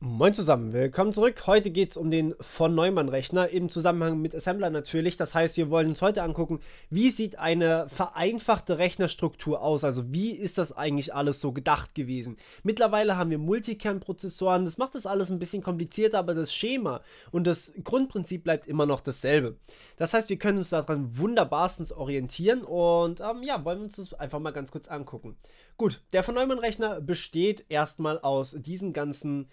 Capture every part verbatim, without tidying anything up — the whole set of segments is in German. Moin zusammen, willkommen zurück. Heute geht es um den von Neumann Rechner im Zusammenhang mit Assembler natürlich. Das heißt, wir wollen uns heute angucken, wie sieht eine vereinfachte Rechnerstruktur aus? Also wie ist das eigentlich alles so gedacht gewesen? Mittlerweile haben wir Multikern-Prozessoren. Das macht das alles ein bisschen komplizierter, aber das Schema und das Grundprinzip bleibt immer noch dasselbe. Das heißt, wir können uns daran wunderbarstens orientieren und ähm, ja, wollen uns das einfach mal ganz kurz angucken. Gut, der von Neumann Rechner besteht erstmal aus diesen ganzen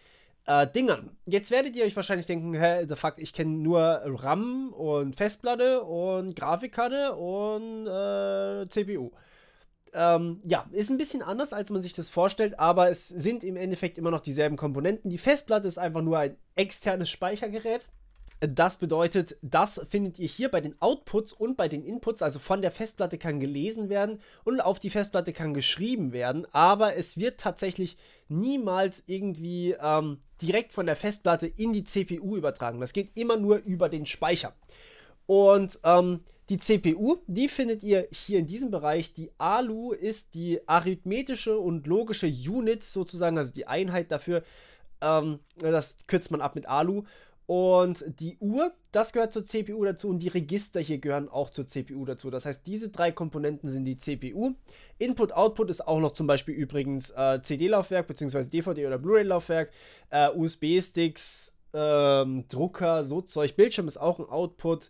Äh, Dingern. Jetzt werdet ihr euch wahrscheinlich denken, hä, the fuck, ich kenne nur RAM und Festplatte und Grafikkarte und äh, C P U. Ähm, ja, ist ein bisschen anders, als man sich das vorstellt, aber es sind im Endeffekt immer noch dieselben Komponenten. Die Festplatte ist einfach nur ein externes Speichergerät. Das bedeutet, das findet ihr hier bei den Outputs und bei den Inputs, also von der Festplatte kann gelesen werden und auf die Festplatte kann geschrieben werden, aber es wird tatsächlich niemals irgendwie ähm, direkt von der Festplatte in die C P U übertragen. Das geht immer nur über den Speicher. Und ähm, die C P U, die findet ihr hier in diesem Bereich. Die A L U ist die arithmetische und logische Unit sozusagen, also die Einheit dafür, ähm, das kürzt man ab mit A L U. Und die Uhr, das gehört zur C P U dazu und die Register hier gehören auch zur C P U dazu. Das heißt, diese drei Komponenten sind die C P U. Input-Output ist auch noch zum Beispiel übrigens äh, C D-Laufwerk bzw. D V D- oder Blu-ray-Laufwerk, äh, U S B-Sticks, ähm, Drucker, so Zeug. Bildschirm ist auch ein Output,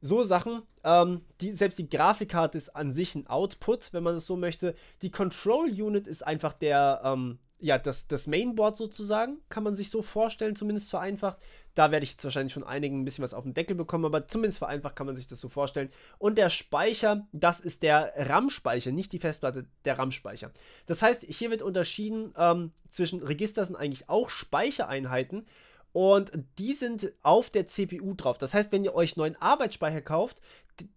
so Sachen. Ähm, die, selbst die Grafikkarte ist an sich ein Output, wenn man es so möchte. Die Control-Unit ist einfach der... Ähm, Ja, das, das Mainboard sozusagen, kann man sich so vorstellen, zumindest vereinfacht. Da werde ich jetzt wahrscheinlich von einigen ein bisschen was auf den Deckel bekommen, aber zumindest vereinfacht kann man sich das so vorstellen. Und der Speicher, das ist der RAM-Speicher, nicht die Festplatte, der RAM-Speicher. Das heißt, hier wird unterschieden ähm, zwischen Register sind eigentlich auch Speichereinheiten und die sind auf der C P U drauf. Das heißt, wenn ihr euch neuen Arbeitsspeicher kauft,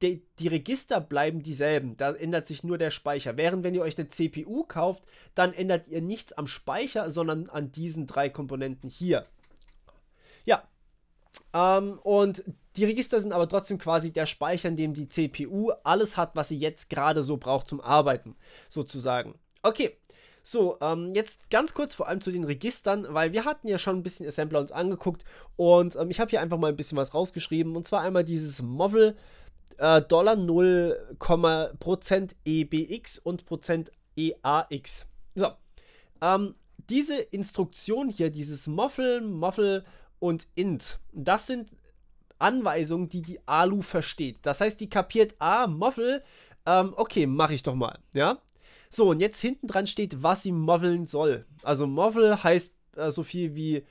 die, die Register bleiben dieselben, da ändert sich nur der Speicher. Während wenn ihr euch eine C P U kauft, dann ändert ihr nichts am Speicher, sondern an diesen drei Komponenten hier. Ja, ähm, und die Register sind aber trotzdem quasi der Speicher, in dem die C P U alles hat, was sie jetzt gerade so braucht zum Arbeiten, sozusagen. Okay. So, ähm, jetzt ganz kurz vor allem zu den Registern, weil wir hatten ja schon ein bisschen Assembler uns angeguckt und ähm, ich habe hier einfach mal ein bisschen was rausgeschrieben und zwar einmal dieses movl äh, null Komma null Prozent E B X und Prozent E A X. So, ähm, diese Instruktion hier, dieses movl, movl und int, das sind Anweisungen, die die A L U versteht. Das heißt, die kapiert, ah, movl, ähm, okay, mache ich doch mal, ja. So, und jetzt hinten dran steht, was sie moveln soll. Also movl heißt äh, so viel wie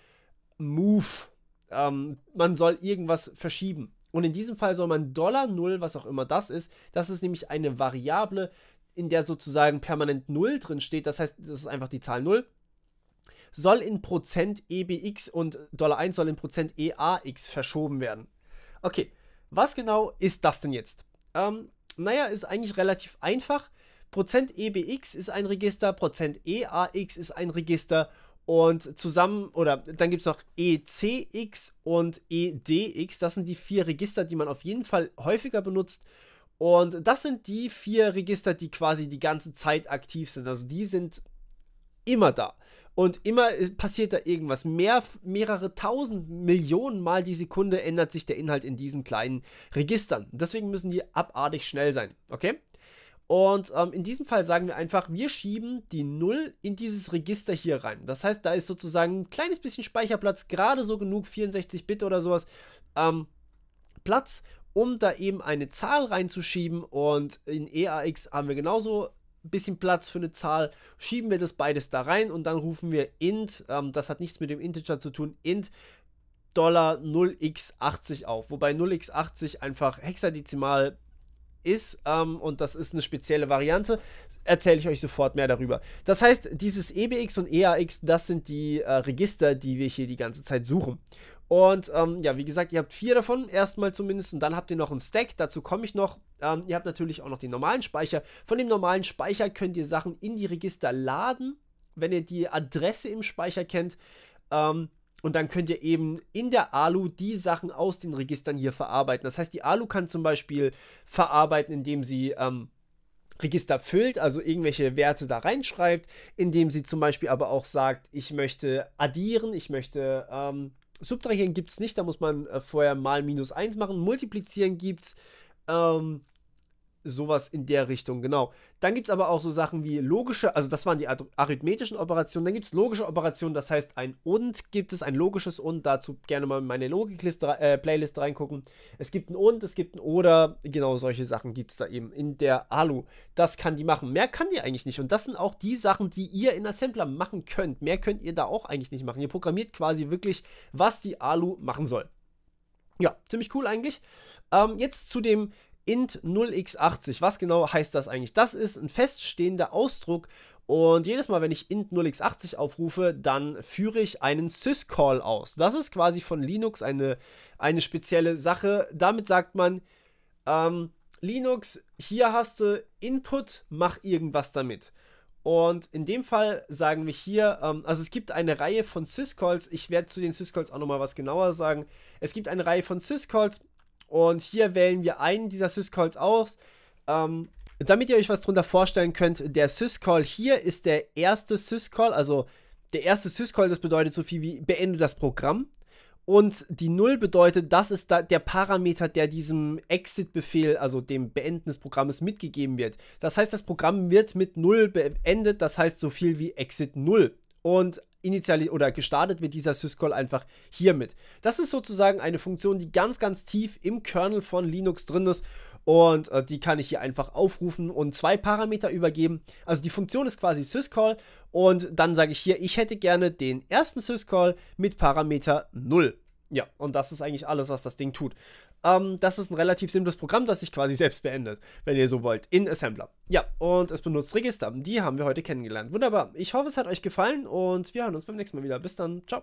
move. Ähm, man soll irgendwas verschieben. Und in diesem Fall soll man null, was auch immer das ist, das ist nämlich eine Variable, in der sozusagen permanent null drin steht. Das heißt, das ist einfach die Zahl null. Soll in Prozent E B X und eins soll in Prozent E A X verschoben werden. Okay, was genau ist das denn jetzt? Ähm, naja, ist eigentlich relativ einfach. Prozent E B X ist ein Register, Prozent E A X ist ein Register und zusammen, oder dann gibt es noch E C X und E D X, das sind die vier Register, die man auf jeden Fall häufiger benutzt und das sind die vier Register, die quasi die ganze Zeit aktiv sind, also die sind immer da und immer passiert da irgendwas, Mehr, mehrere tausend Millionen Mal die Sekunde ändert sich der Inhalt in diesen kleinen Registern, deswegen müssen die abartig schnell sein, okay? Und ähm, in diesem Fall sagen wir einfach, wir schieben die null in dieses Register hier rein. Das heißt, da ist sozusagen ein kleines bisschen Speicherplatz, gerade so genug, vierundsechzig Bit oder sowas, ähm, Platz, um da eben eine Zahl reinzuschieben. Und in E A X haben wir genauso ein bisschen Platz für eine Zahl. Schieben wir das beides da rein und dann rufen wir int, ähm, das hat nichts mit dem Integer zu tun, int null x achtzig auf. Wobei null x achtzig einfach hexadezimal ist ähm, und das ist eine spezielle Variante, erzähle ich euch sofort mehr darüber. Das heißt, dieses E B X und E A X, das sind die äh, Register, die wir hier die ganze Zeit suchen. Und ähm, ja, wie gesagt, ihr habt vier davon, erstmal zumindest, und dann habt ihr noch einen Stack, dazu komme ich noch. Ähm, ihr habt natürlich auch noch den normalen Speicher. Von dem normalen Speicher könnt ihr Sachen in die Register laden, wenn ihr die Adresse im Speicher kennt. Ähm, Und dann könnt ihr eben in der A L U die Sachen aus den Registern hier verarbeiten. Das heißt, die A L U kann zum Beispiel verarbeiten, indem sie ähm, Register füllt, also irgendwelche Werte da reinschreibt, indem sie zum Beispiel aber auch sagt, ich möchte addieren, ich möchte ähm, subtrahieren gibt es nicht, da muss man äh, vorher mal minus eins machen, multiplizieren gibt es, ähm, sowas in der Richtung, genau. Dann gibt es aber auch so Sachen wie logische, also das waren die arithmetischen Operationen, dann gibt es logische Operationen, das heißt ein und gibt es, ein logisches und, dazu gerne mal in meine Logik-Playlist äh, reingucken. Es gibt ein und, es gibt ein oder, genau solche Sachen gibt es da eben in der A L U. Das kann die machen, mehr kann die eigentlich nicht und das sind auch die Sachen, die ihr in Assembler machen könnt, mehr könnt ihr da auch eigentlich nicht machen. Ihr programmiert quasi wirklich, was die A L U machen soll. Ja, ziemlich cool eigentlich. Ähm, jetzt zu dem int null x achtzig. Was genau heißt das eigentlich? Das ist ein feststehender Ausdruck und jedes Mal, wenn ich int null x achtzig aufrufe, dann führe ich einen Syscall aus. Das ist quasi von Linux eine, eine spezielle Sache. Damit sagt man, ähm, Linux, hier hast du Input, mach irgendwas damit. Und in dem Fall sagen wir hier, ähm, also es gibt eine Reihe von Syscalls. Ich werde zu den Syscalls auch nochmal was genauer sagen. Es gibt eine Reihe von Syscalls. Und hier wählen wir einen dieser Syscalls aus. Ähm, damit ihr euch was drunter vorstellen könnt, der Syscall hier ist der erste Syscall, also der erste Syscall, das bedeutet so viel wie beende das Programm. Und die null bedeutet, das ist da der Parameter, der diesem Exit-Befehl, also dem Beenden des Programmes, mitgegeben wird. Das heißt, das Programm wird mit null beendet, das heißt so viel wie Exit null. Und initial oder gestartet wird dieser Syscall einfach hiermit. Das ist sozusagen eine Funktion, die ganz, ganz tief im Kernel von Linux drin ist und äh, die kann ich hier einfach aufrufen und zwei Parameter übergeben. Also die Funktion ist quasi Syscall und dann sage ich hier, ich hätte gerne den ersten Syscall mit Parameter null. Ja, und das ist eigentlich alles, was das Ding tut. Ähm, das ist ein relativ simples Programm, das sich quasi selbst beendet, wenn ihr so wollt, in Assembler. Ja, und es benutzt Register. Die haben wir heute kennengelernt. Wunderbar. Ich hoffe, es hat euch gefallen und wir hören uns beim nächsten Mal wieder. Bis dann. Ciao.